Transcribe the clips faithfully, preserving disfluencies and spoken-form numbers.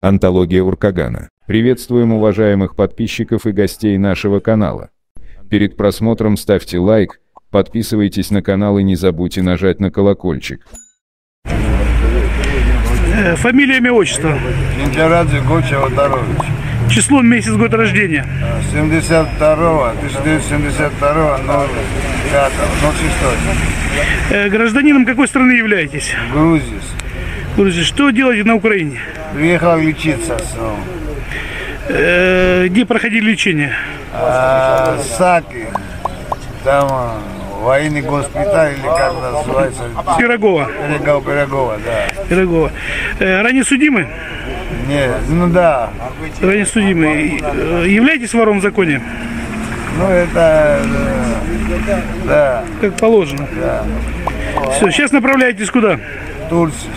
Антология Уркагана. Приветствуем уважаемых подписчиков и гостей нашего канала. Перед просмотром ставьте лайк, подписывайтесь на канал и не забудьте нажать на колокольчик. Фамилия, имя, отчество? Джинчарадзе Гоча Атарович. Число, месяц, год рождения? семьдесят второго, тысяча девятьсот семьдесят второго, ноль пятого, ноль шестого. Гражданином какой страны являетесь? Грузии. Что делаете на Украине? Приехал лечиться снова. Э, где проходили лечение? А, Саки. Там военный госпиталь, или как называется? Пирогова. Пирогова, Пирогова, да. Пирогова. Э, ранее судимы? Нет, ну да. Ранее судимы. Э, являетесь вором в законе? Ну это... Да. Как положено. Да. Все, сейчас направляетесь куда? В Турцию.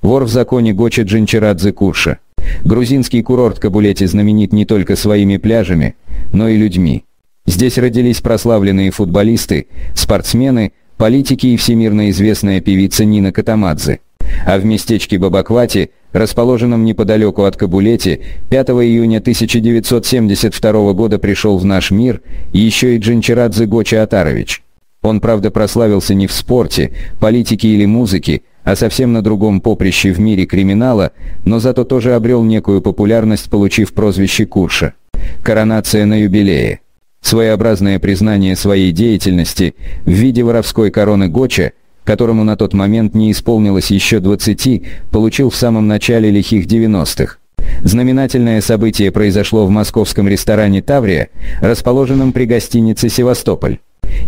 Вор в законе Гоча Джинчарадзе Курша. Грузинский курорт Кабулети знаменит не только своими пляжами, но и людьми. Здесь родились прославленные футболисты, спортсмены, политики и всемирно известная певица Нина Катамадзе. А в местечке Бабаквати, расположенном неподалеку от Кабулети, пятого июня тысяча девятьсот семьдесят второго года пришел в наш мир еще и Джинчарадзе Гоча Атарович. Он, правда, прославился не в спорте, политике или музыке, а совсем на другом поприще в мире криминала, но зато тоже обрел некую популярность, получив прозвище Курша. Коронация на юбилее. Своеобразное признание своей деятельности в виде воровской короны Гоча, которому на тот момент не исполнилось еще двадцати, получил в самом начале лихих девяностых. Знаменательное событие произошло в московском ресторане «Таврия», расположенном при гостинице «Севастополь».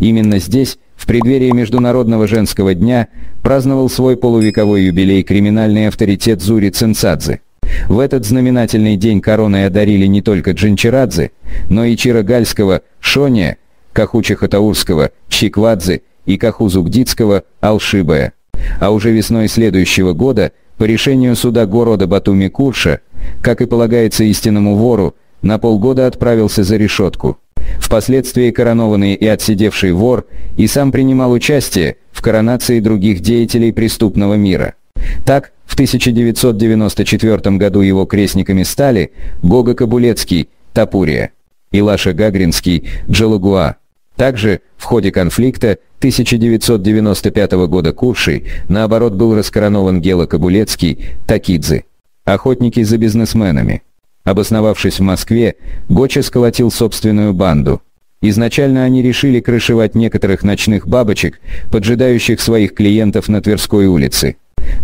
Именно здесь, в преддверии Международного женского дня, праздновал свой полувековой юбилей криминальный авторитет Зури Цинцадзе. В этот знаменательный день короной одарили не только Джинчарадзе, но и Чирогальского Шония, Каху Хатаурского Чиквадзе и Каху Зубдитского Алшибая. А уже весной следующего года, по решению суда города Батуми, Курша, как и полагается истинному вору, на полгода отправился за решетку. Впоследствии коронованный и отсидевший вор и сам принимал участие в коронации других деятелей преступного мира. Так, в тысяча девятьсот девяносто четвёртом году его крестниками стали Гога Кабулецкий, Таврия, и Лаша Гагринский, Джалугуа. Также, в ходе конфликта тысяча девятьсот девяносто пятого года Куршей, наоборот, был раскоронован Гела Кабулетский, Такидзе. Охотники за бизнесменами. Обосновавшись в Москве, Гоча сколотил собственную банду. Изначально они решили крышевать некоторых ночных бабочек, поджидающих своих клиентов на Тверской улице.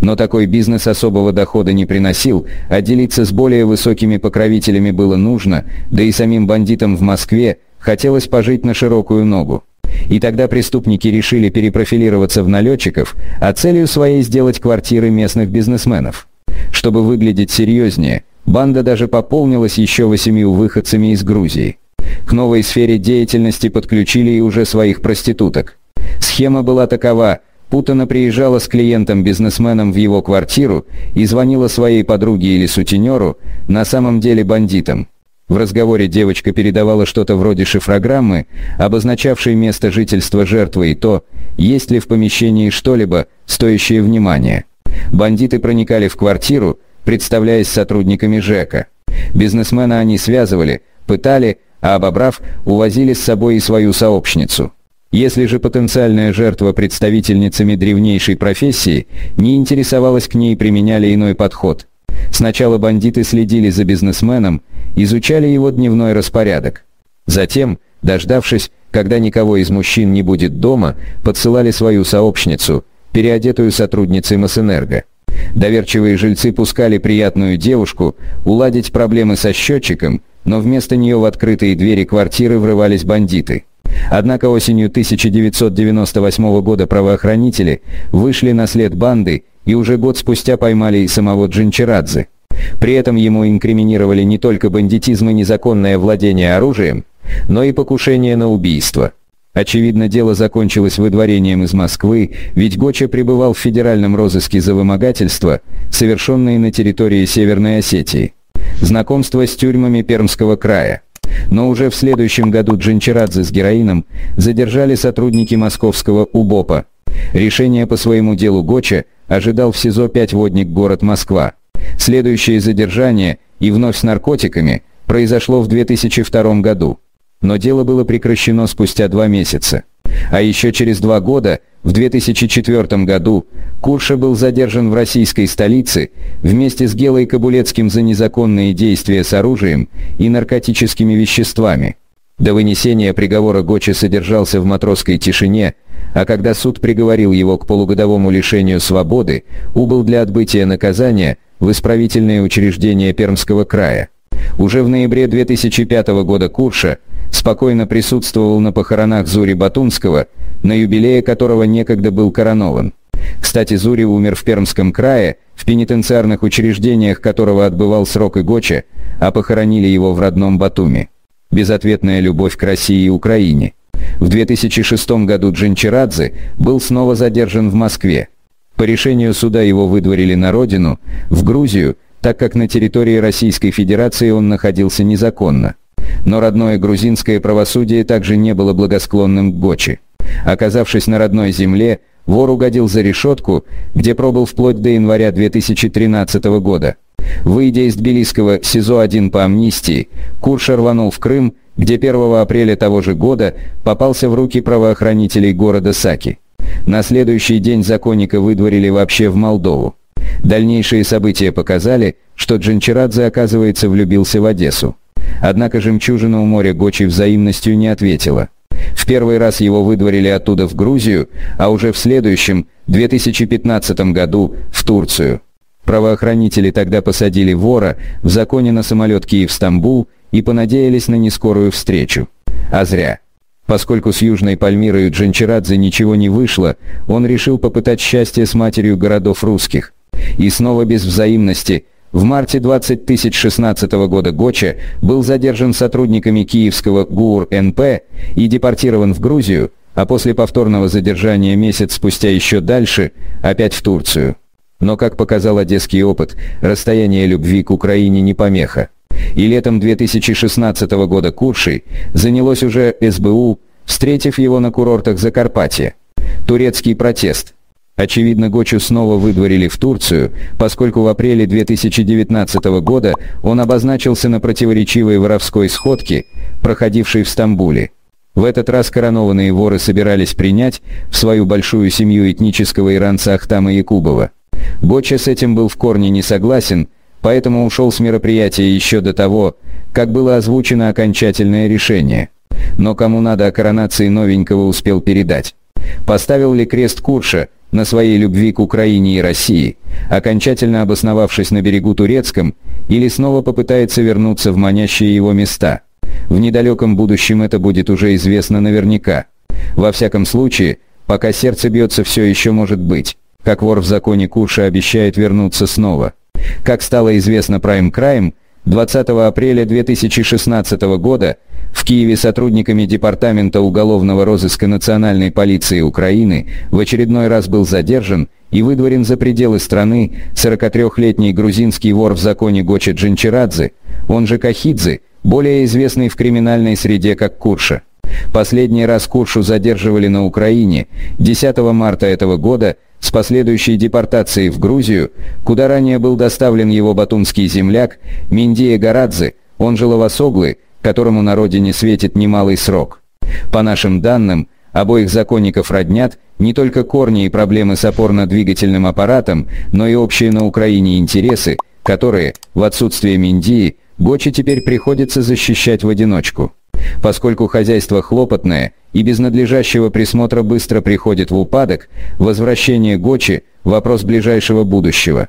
Но такой бизнес особого дохода не приносил, а делиться с более высокими покровителями было нужно, да и самим бандитам в Москве хотелось пожить на широкую ногу. И тогда преступники решили перепрофилироваться в налетчиков, а целью своей сделать квартиры местных бизнесменов. Чтобы выглядеть серьезнее, банда даже пополнилась еще восемью выходцами из Грузии. К новой сфере деятельности подключили и уже своих проституток. Схема была такова: Путана приезжала с клиентом-бизнесменом в его квартиру и звонила своей подруге или сутенеру, на самом деле бандитам. В разговоре девочка передавала что-то вроде шифрограммы, обозначавшей место жительства жертвы и то, есть ли в помещении что-либо, стоящее внимания. Бандиты проникали в квартиру, представляясь сотрудниками ЖЭКа. Бизнесмена они связывали, пытали, а обобрав, увозили с собой и свою сообщницу. Если же потенциальная жертва представительницами древнейшей профессии не интересовалась, к ней применяли иной подход. Сначала бандиты следили за бизнесменом, изучали его дневной распорядок. Затем, дождавшись, когда никого из мужчин не будет дома, подсылали свою сообщницу, переодетую сотрудницей Мосэнерго. Доверчивые жильцы пускали приятную девушку уладить проблемы со счетчиком, но вместо нее в открытые двери квартиры врывались бандиты. Однако осенью тысяча девятьсот девяносто восьмого года правоохранители вышли на след банды и уже год спустя поймали и самого Джинчарадзе. При этом ему инкриминировали не только бандитизм и незаконное владение оружием, но и покушение на убийство. Очевидно, дело закончилось выдворением из Москвы, ведь Гоча пребывал в федеральном розыске за вымогательства, совершенные на территории Северной Осетии. Знакомство с тюрьмами Пермского края. Но уже в следующем году Джинчарадзе с героином задержали сотрудники московского УБОПа. Решение по своему делу Гоча ожидал в СИЗО пять-водник город Москва. Следующее задержание, и вновь с наркотиками, произошло в две тысячи втором году. Но дело было прекращено спустя два месяца. А еще через два года, в две тысячи четвёртом году, Курша был задержан в российской столице вместе с Гелой Кабулетским за незаконные действия с оружием и наркотическими веществами. До вынесения приговора Гоча содержался в матросской тишине, а когда суд приговорил его к полугодовому лишению свободы, убыл для отбытия наказания в исправительное учреждение Пермского края. Уже в ноябре две тысячи пятого года Курша спокойно присутствовал на похоронах Зури Батумского, на юбилее которого некогда был коронован. Кстати, Зури умер в Пермском крае, в пенитенциарных учреждениях которого отбывал срок и Гоча, а похоронили его в родном Батуми. Безответная любовь к России и Украине. В две тысячи шестом году Джинчарадзе был снова задержан в Москве. По решению суда его выдворили на родину, в Грузию, так как на территории Российской Федерации он находился незаконно. Но родное грузинское правосудие также не было благосклонным к Гоче. Оказавшись на родной земле, вор угодил за решетку, где пробыл вплоть до января две тысячи тринадцатого года. Выйдя из Тбилисского СИЗО один по амнистии, Курша рванул в Крым, где первого апреля того же года попался в руки правоохранителей города Саки. На следующий день законника выдворили вообще в Молдову. Дальнейшие события показали, что Джинчарадзе, оказывается, влюбился в Одессу. Однако жемчужина у моря Гочи взаимностью не ответила. В первый раз его выдворили оттуда в Грузию, а уже в следующем, две тысячи пятнадцатом году, в Турцию. Правоохранители тогда посадили вора в законе на самолет Киев-Стамбул и понадеялись на нескорую встречу. А зря. Поскольку с Южной Пальмирой у Джинчарадзе ничего не вышло, он решил попытать счастье с матерью городов русских. И снова без взаимности. В марте две тысячи шестнадцатого года Гоча был задержан сотрудниками киевского ГУР-НП и депортирован в Грузию, а после повторного задержания месяц спустя еще дальше, опять в Турцию. Но, как показал одесский опыт, расстояние любви к Украине не помеха. И летом две тысячи шестнадцатого года Куршей занялось уже СБУ, встретив его на курортах Закарпатья. Турецкий протест. Очевидно, Гочу снова выдворили в Турцию, поскольку в апреле две тысячи девятнадцатого года он обозначился на противоречивой воровской сходке, проходившей в Стамбуле. В этот раз коронованные воры собирались принять в свою большую семью этнического иранца Ахтама Якубова. Гоча с этим был в корне не согласен, поэтому ушел с мероприятия еще до того, как было озвучено окончательное решение. Но кому надо, о коронации новенького успел передать. Поставил ли крест Курша на своей любви к Украине и России, окончательно обосновавшись на берегу турецком, или снова попытается вернуться в манящие его места? В недалеком будущем это будет уже известно наверняка. Во всяком случае, пока сердце бьется, все еще может быть, как вор в законе Курша обещает вернуться снова. Как стало известно Prime Crime, двадцатого апреля две тысячи шестнадцатого года в Киеве сотрудниками Департамента уголовного розыска Национальной полиции Украины в очередной раз был задержан и выдворен за пределы страны сорокатрёхлетний грузинский вор в законе Гоча Джинчарадзе, он же Кахидзе, более известный в криминальной среде как Курша. Последний раз Куршу задерживали на Украине десятого марта этого года с последующей депортацией в Грузию, куда ранее был доставлен его батумский земляк Миндия Горадзе, он же Лавасоглы, которому на родине светит немалый срок. По нашим данным, обоих законников роднят не только корни и проблемы с опорно-двигательным аппаратом, но и общие на Украине интересы, которые, в отсутствие Миндии, Гоче теперь приходится защищать в одиночку. Поскольку хозяйство хлопотное и без надлежащего присмотра быстро приходит в упадок, возвращение Гочи – вопрос ближайшего будущего.